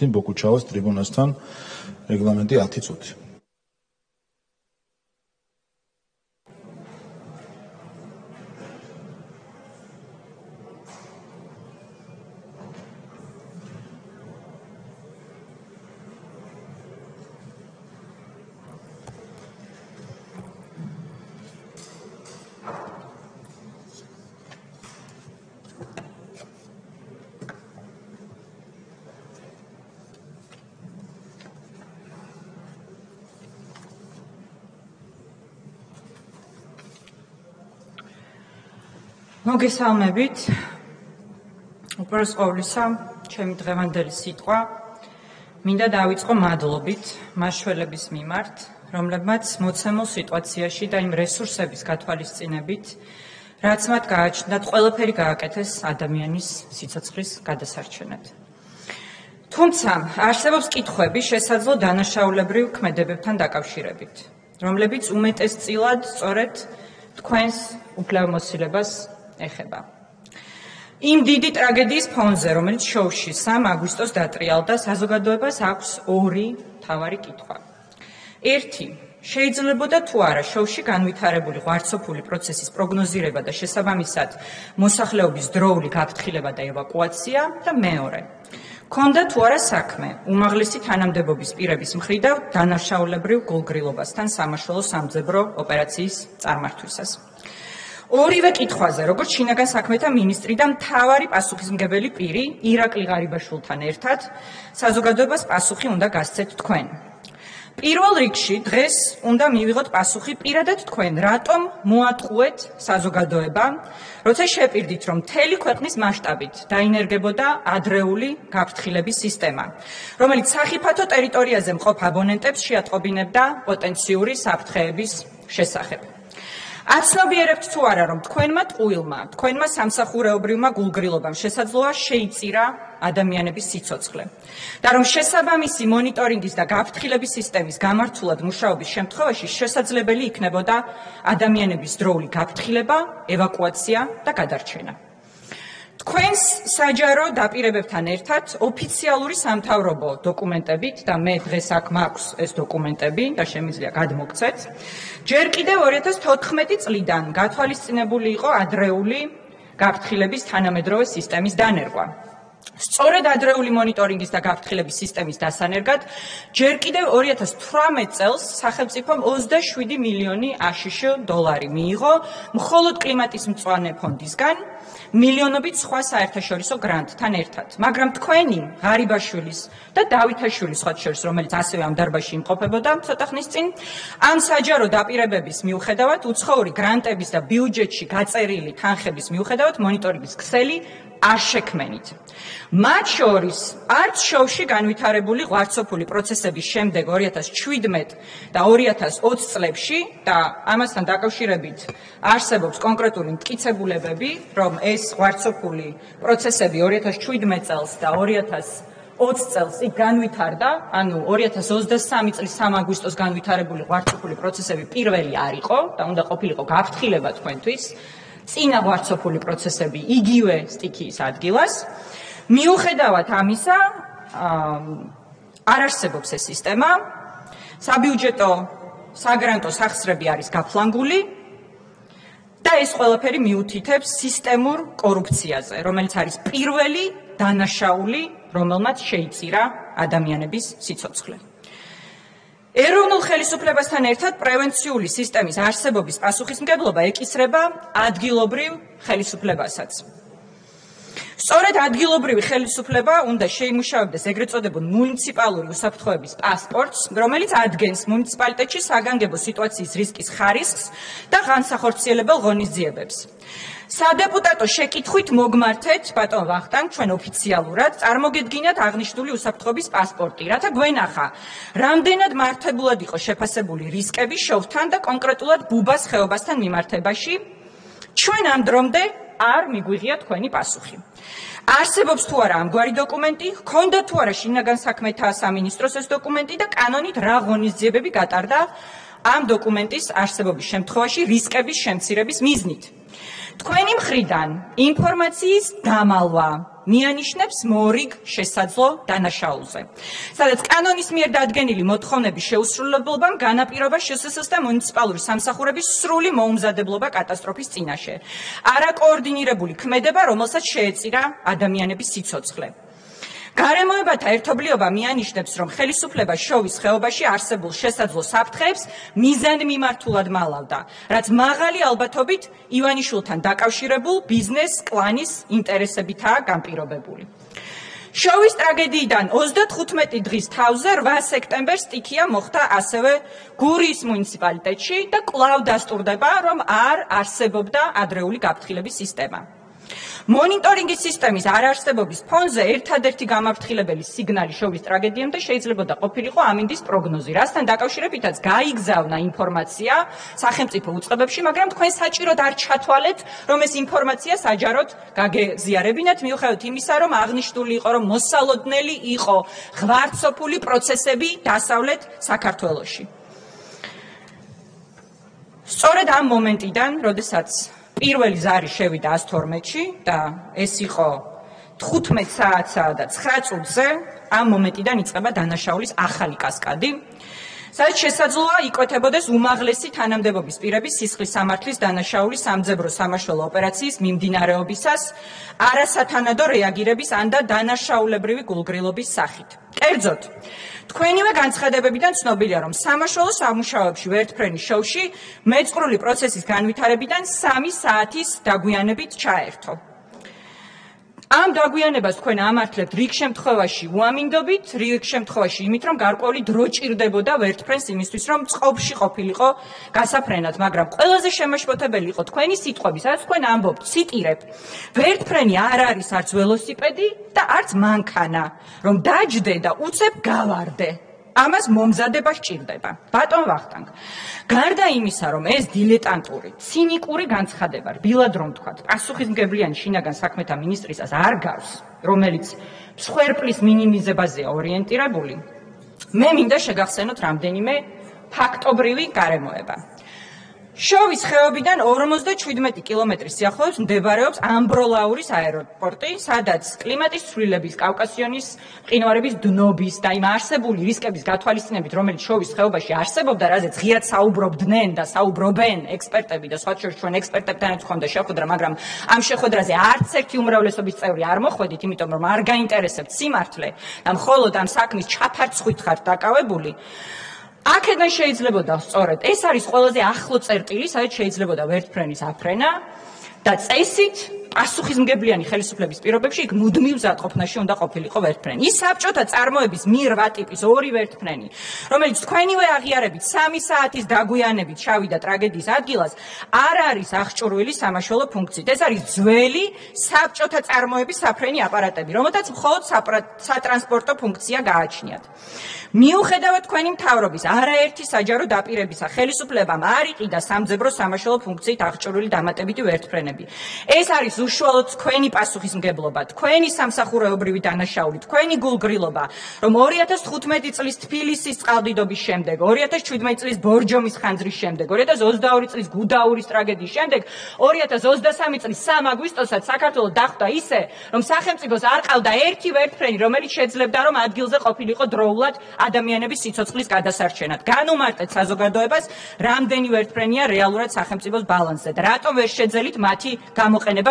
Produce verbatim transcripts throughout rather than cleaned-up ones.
წუთი ბოკუჩაოს ტრიბუნასთან რეგლამენტი ათი წუთი. Მოგესალმებით. Უპირველეს ყოვლისა, ჩემი დღევანდელი სიტყვა მინდა დავიწყო მადლობით მაშველების მიმართ, რომლებმაც მოცემულ სიტუაციაში და იმ რესურსების გათვალისწინებით, რაც მათ გააჩნდათ, ყველაფერი გააკეთეს ადამიანის სიცოცხლის გადასარჩენად. Თუმცა, არსებობს კითხვები შესაძლო დანაშაულებრივ ქმედებებთან დაკავშირებით, რომლებიც უმეტესწილად სწორედ თქვენს უფლებამოსილებას ეხება. Იმ დიდი ტრაგედიის ფონზე, რომელიც შოვში სამი აგვისტოს დატრიალდა, საზოგადოებას აქვს ორი მთავარი კითხვა. ერთი, შეიძლებოდა თუ არა შოვში განვითარებული ღვარცოფული პროცესის პროგნოზირება და შესაბამისად მოსახლეობის დროული გაფრთხილება და ევაკუაცია და მეორე, ქონდა თუ არა საქმე უმაღლესი თანამდებობის პირების მხრიდან დანაშაულებრივ გულგრილობასთან სამაშველო სამძებრო ოპერაციის წარმართვისას. Ორივე კითხვაზე, როგორც შინაგან საქმეთა მინისტრი და მთავარი პასუხისმგებელი პირი, ირაკლი ღარიბაშვილთან ერთად, საზოგადოებას პასუხი უნდა გასცეთ თქვენ. პირველ რიგში დღეს უნდა მივიღოთ პასუხი პირადად თქვენ, რატომ მოატყუეთ საზოგადოება, როცა შეპირდით, რომ მთელი ქვეყნის მასშტაბით დაინერგებოდა ადრეული გაფრთხილების სისტემა, რომელიც სახიფათო ტერიტორიაზე მყოფ აბონენტებს შეატყობინებდა პოტენციური საფრთხეების შესახებ. Აცნობიერებთ თუ არა, რომ თქვენმა ტყუილმა, თქვენმა სამსახურეობრივმა გულგრილობამ შესაძლოა შეიწირა ადამიანების სიცოცხლე. და რომ შესაბამისი მონიტორინგის და გაფრთხილების სისტემის გამართულად მუშაობის შემთხვევაში შესაძლებელი იქნებოდა ადამიანების დროული გაფრთხილება, ევაკუაცია და გადარჩენა. Თქვენს საჯარო დაპირებებთან ერთად ოფიციალური სამთავრობო დოკუმენტებით და მე დღეს აქ მაქვს ეს დოკუმენტები და შემიძლია გადმოგცეთ. Ჯერ კიდევ ორი ათას თოთხმეტი წლიდან გათვალისწინებული იყო ადრეული გაფრთხილების თანამედროვე სისტემის დანერგვა. Სწორედ ადრეული მონიტორინგის და გაფრთხილების სისტემის დასანერგად ჯერ კიდევ ორი ათას თვრამეტ წელს სახელმწიფომ ოცდაშვიდი მილიონი აშშ დოლარი მიიღო მხოლოდ კლიმატის მწვანე ფონდისგან. Milionობით სხვა საერთაშორისო გრანტთან ერთად. Მაგრამ თქვენი ღარიბაშვილის და დავითაშვილის შორის, რომელიც ასევე ამ დარბაზში იმყოფებოდა, ცოტა ხნის წინ, ამ საჯარო დაპირებების მიუხედავად, უცხოური გრანტების და ბიუჯეტში გაწერილი თანხების მიუხედავად, მონიტორინგის ქსელი არ შექმნით. Მათ შორის არც შოვში განვითარებული ღვარცოფული პროცესების შემდეგ ორი ათას შვიდმეტ და ორი ათას ოცი წლებში და ამასთან დაკავშირებით არსებობს კონკრეტული მტკიცებულებები, რომ ეს ღვარცოფული პროცესები ორი ათას შვიდმეტ წელს და ორი ათას ოცი წელს იქ განვითარდა, ანუ ორი ათას ოცდასამი წლის სამი აგვისტოს განვითარებული ღვარცოფული პროცესები პირველი არ იყო და უნდა ყოფილიყო გაფრთხილება თქვენთვის. Წინა ღვარცოფული პროცესები იგივე სტიქიის ადგილას. მიუხედავად ამისა, არ არსებობს ეს სისტემა. საბიუჯეტო საგრანტო სახსრები არის გაფლანგული და ეს ყველაფერი მიუთითებს სისტემურ კორუფციაზე, რომელიც არის პირველი დანაშაული, რომელმაც შეიწირა ადამიანების სიცოცხლე. ეროვნულ ხელისუფლებასთან ერთად პრევენციული სისტემის არსებობის პასუხისმგებლობა ეკისრება ადგილობრივ ხელისუფლებასაც. სწორედ ადგილობრივი ხელისუფლება უნდა შეიმუშავებდეს ეგრეთ წოდებულ მუნიციპალური უსაფრთხოების პასპორტს, რომელიც ადგენს მუნიციპალიტეტში საგანგებო სიტუაციის რისკის ხარისხს და განსახორციელებელ ღონისძიებებს. Სადეპუტატო შეკითხვით მოგმართეთ, ბატონ ვახტანგ, ჩვენ ოფიციალურად წარმოგედგინათ აღნიშნული უსაფრთხოების პასპორტი, რათა გვენახა, რამდენად მართებულად იყო შეფასებული რისკები შოვთან და კონკრეტულად ბუბას ხეობასთან მიმართებაში, ჩვენ ამ დრომდე არ მიგვიღია თქვენი პასუხი. Არსებობს თუ არა ამგვარი დოკუმენტი, ჰქონდა თუ არა შინაგან საქმეთა სამინისტროს ეს დოკუმენტი და კანონით რა ღონისძიებები გატარდა ამ დოკუმენტის არსებობის შემთხვევაში რისკების შემცირების მიზნით. თქვენი მხრიდან ინფორმაციის დამალვა მიანიშნებს მორიგ შესაძლო დანაშაულზე, სადაც კანონის მიერ დადგენილი მოთხოვნების შეუსრულებლობამ განაპირობა შსს და მუნიციპალური სამსახურების სრული მოუმზადებლობა კატასტროფის წინაშე. არაკოორდინირებული ქმედება, რომელსაც შეეწირა ადამიანების სიცოცხლე. გარემოებათა ერთობლიობა მიანიშნებს, რომ ხელისუფლება შოვის ხეობაში არსებულ შესაძლო საფრთხეებს მიზანმიმართულად მალავდა, რაც მაღალი ალბათობით ივანიშვილთან დაკავშირებულ ბიზნეს კლანის ინტერესებითაა განპირობებული. შოვის ტრაგედიიდან ოცდათხუთმეტი დღის თავზე რვა სექტემბერს სტიქია მოხდა ასევე გურიის მუნიციპალიტეტში და კვლავ დასტურდება, რომ არ არსებობდა ადრეული გაფრთხილების სისტემა. Monitoringის სისტემის არარსებობის ფონზე ერთადერთი გამაფრთხილებელი სიგნალი შოვის ტრაგედიამდე შეიძლებოდა ყოფილიყო ამინდის პროგნოზი, რასთან დაკავშირებითაც გაიგზავნა ინფორმაცია სახელმწიფო უწყებებში, მაგრამ თქვენ საჭიროდ არ ჩათვალეთ, რომ ეს ინფორმაცია საჯაროდ გაგეზიარებინათ, მიუხედავად იმისა, რომ აღნიშნული იყო, რომ მოსალოდნელი იყო ღვარცოფული პროცესები დასავლეთ საქართველოში. სწორედ ამ მომენტიდან, როდესაც პირველი ზარი შევიდა ათს თორმეტში და ეს იყო თხუთმეტი საათსა და ცხრა წუთზე, ამ მომენტიდან იწყება დანაშაულის ახალი კასკადი, სადაც შესაძლოა იკვეთებოდეს უმაღლესი თანამდებობის პირების სისხლის სამართლის დანაშაულის სამძებრო სამაშველო ოპერაციის მიმდინარეობისას არასათანადო რეაგირების ან და დანაშაულებრივი გულგრილობის სახით. კერძოდ, თქვენივე განცხადებებიდან ცნობილია, რომ სამაშველო სამუშაოებში ვერტფრენი შოვში მეწყრული პროცესის განვითარებიდან სამი საათის დაგვიანებით ჩაერთო. Am დაგვიანებას თქვენ ამართლებთ რიგ შემთხვევაში უამინდობით, რიგ შემთხვევაში იმით, რომ გარკვეული დრო ჭირდებოდა ვერტფრენს იმისთვის, რომ წყობში ყოფილიყო გასაფრენად, მაგრამ ყველაზე შემაშფოთებელი იყო თქვენი სიტყვები, სადაც თქვენ ამბობთ, ციტირებ: ვერტფრენი არ არის არც ველოსიპედი და არც მანქანა, რომ დაჯდე და უცებ გავარდე. Ამას მომზადება სჭირდება. Ბატონ ვახტანგ, გარდა იმისა, რომ ეს დილეტანტური, ცინიკური განცხადება, რბილად რომ თქვათ, პასუხისმგებლიანი შინაგან საქმეთა მინისტრისას არ გავს, რომელიც მსხვერპლის მინიმიზებაზეა ორიენტირებული, მე მინდა შეგახსენოთ რამდენიმე ფაქტობრივი გარემოება. შოვის ხეობიდან ორმოცდაჩვიდმეტი კილომეტრის სიახლოვეს მდებარეობს ამბროლაურის აეროპორტი, სადაც კლიმატის ცვლილების, კავკასიონის მყინვარების დნობის და იმ არსებული რისკების გათვალისწინებით, რომელიც შოვის ხეობაში არსებობდა, რაზეც ღიად საუბრობდნენ და საუბრობენ ექსპერტები და სხვა ჩვენ ექსპერტებთანაც ხონდა შეხვედრა, მაგრამ ამ შეხვედრაზე არც ერთი უმრავლესობის წევრი არ მოხვედით, იმიტომ რომ არ გაინტერესებთ სიმართლე და მხოლოდ ამ საქმის ჩაფარცხვით ხართ დაკავებული. Აქედან შეიძლებოდა სწორედ ეს არის ყველაზე ახლო წერტილი, სადაც შეიძლებოდა ვერტფრენის აფრენა და წესით პასუხისმგებლიანი ხელისუფლების პირობებში იქ მუდმივ ზატყოფნაში უნდა ყოფილიყო ვერტფრენი. ის საბჭოთა წარმოების მიერ ვატიპის ორი ვერტფრენი, რომელიც თქვენივე აღიარებით სამი საათის დაგვიანებით ჩავიდა ტრაგედიის ადგილას, არ არის აღჭურვილი სამაშველო ფუნქციით. ეს არის ძველი საბჭოთა წარმოების საფრენი აპარატები, რომელთაც მხოლოდ სატრანსპორტო ფუნქცია გააჩნიათ. მიუხედავად თქვენი მთავრობის არაერთი საჯარო დაპირებისა, ხელისუფლებამ არ იყიდა სამძებრო სამაშველო ფუნქციით აღჭურვილი დამატებითი ვერტფრენები. ეს არის უშუალოდ თქვენი პასუხისმგებლობა, თქვენი სამსახურეობრივი დანაშაული, თქვენი გულგრილობა, რომ ორი ათას თხუთმეტი წლის თბილისის წყალდიდობის შემდეგ, ორი ათას შვიდმეტი წლის ბორჯომის ხანძრის შემდეგ, ორი ათას ოცდაორი წლის გუდაურის ტრაგედიის შემდეგ, ორი ათას ოცდასამი წლის სამი აგვისტოსაც საქართველოს დახვდა ისე, რომ სახელმწიფოს არ ყავდა ერთი ვერტფრენი, რომელიც შეძლებდა, რომ ადგილზე ყოფილიყო დროულად ადამიანების სიცოცხლის გადასარჩენად. განუმარტეთ საზოგადოებას, რამდენი ვერტფრენია რეალურად სახელმწიფოს ბალანსზე და რატომ ვერ შეძელით მათი გამოყენება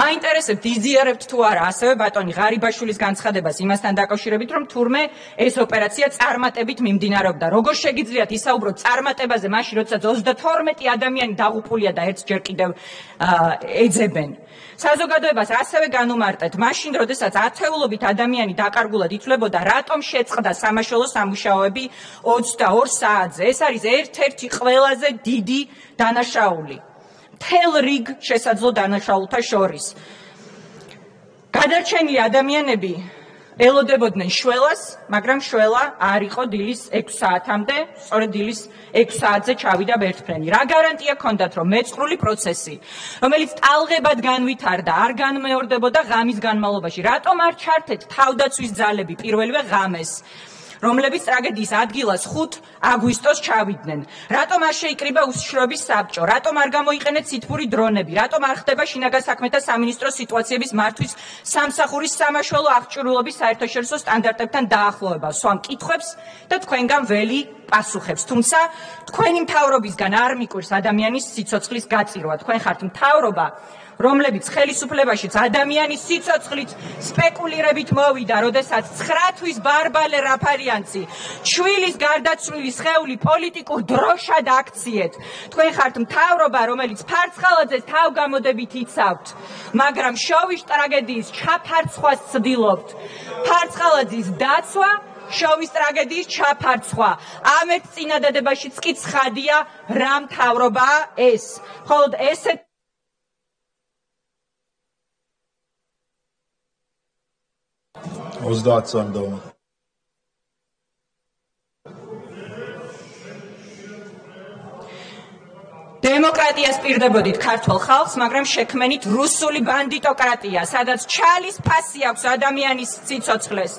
მაინტერესებთ, იზიარებთ თუ არა ასევე ბატონი ღარიბაშვილის განცხადებას იმასთან დაკავშირებით, რომ თურმე ეს ოპერაცია წარმატებით მიმდინარეობდა. როგორ შეგიძლიათ ისაუბროთ წარმატებაზე მაშინ, როდესაც ოცდათორმეტი ადამიანი დაღუპულია და ერთს ჯერ კიდევ ეძებენ. საზოგადოებას ასევე განუმარტეთ მაშინ, როდესაც ათეულობით ადამიანი დაკარგულად ითვლებოდა, რატომ შეწყდა სამაშველო სამუშაოები ოცდაორ საათზე. ეს არის ერთ-ერთი ყველაზე დიდი დანაშაული. Მთელ რიგ შესაძლო დანაშაულთა შორის. გადარჩენილი ადამიანები ელოდებოდნენ შველას, მაგრამ შველა არ იყო დილის ექვს საათამდე, სწორედ დილის ექვს საათზე ჩავიდა ვერტფრენი. რა გარანტია ჰქონდათ, რომ მეწყრული პროცესი, რომელიც ტალღებად განვითარდა, არ განმეორდებოდა ღამის განმავლობაში? რატომ არ ჩართეთ თავდაცვის ძალები პირველივე ღამეს? რომლებიც ტრაგედიის ადგილას ხუთი აგვისტოს ჩავიდნენ. Რატომ არ შეიკრიბა უშრობის საბჭო? Რატომ არ გამოიყენეთ სითბური დრონები? რატომ არ ხდება შინაგან საქმეთა სამინისტროს სიტუაციების მართვის სამსახურის სამაშველო აღჭურვილობის საერთაშორისო სტანდარტებთან დაახლოება? Სვამ კითხვებს და თქვენგან ველი პასუხებს. Თუმცა თქვენი მთავრობისგან არ მიკვირს ადამიანის სიცოცხლის გაწირვა. Თქვენ ხართ მთავრობა, რომლებიც ხელისუფლებაშიც ადამიანის სიცოცხლით სპეკულირებით მოვიდა, როდესაც ცხრა თვის ბარბალე რაფარიანცი შვილის გარდაცვლილის ხეული პოლიტიკურ დროშად აქციეთ. Თქვენ ხართ მთავრობა, რომელიც ფარცხალაძეს თავგამოდებით იცავთ, მაგრამ შოვის ტრაგედიის ჩაფარცხვას ცდილობთ. Ფარცხალაძის დაცვა შოვის ტრაგედიის ჩაფარცხვა. ამეთ წინადადებაშიც კი ცხადია, რა მთავრობაა ეს. Მხოლოდ ესეთ ოცდაათამდე. Democratia spirtebodit ქართულ ხალხს, მაგრამ შექმენით რუსული ბანდიტოკრატია, სადაც ჩალის ფასი აქვს ადამიანის სიცოცხლეს.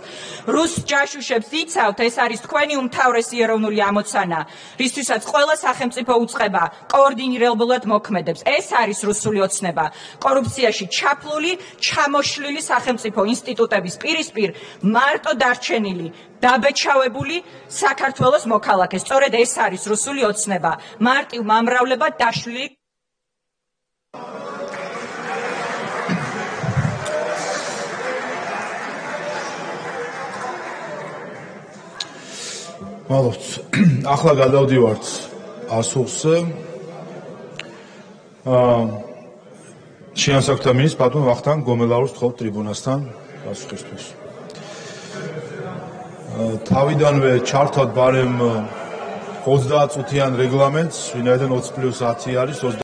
Რუს ჯაშუშებს იცავთ, ეს არის თქვენი უმთავრესი ეროვნული ამოცანა, რისთვისაც ყველა სახელმწიფო უწყება კოორდინირებულად მოქმედებს. ეს არის რუსული ოცნება. Კორუფციაში ჩაფლული, ჩამოშლილი სახელმწიფო ინსტიტუტების პირისპირ მარტო დარჩენილი, დაბეჭავებული საქართველოს მოქალაქე. Სწორედ ეს არის რუსული ოცნება. Მარტივ მამრავლება დაშლილი. მადლობთ. ახლა გადავდივართ ასულზე. აა შინასაკთა მინისტრ ბატონ ვახტანგ გომელაურს ვთხოვთ ტრიბუნასთან პასუხისთვის. Თავიდანვე ჩართვათ ბარემ ოცდაათწუთიან რეგლამენტს, ვინაიდან ოც პლუს ათი არის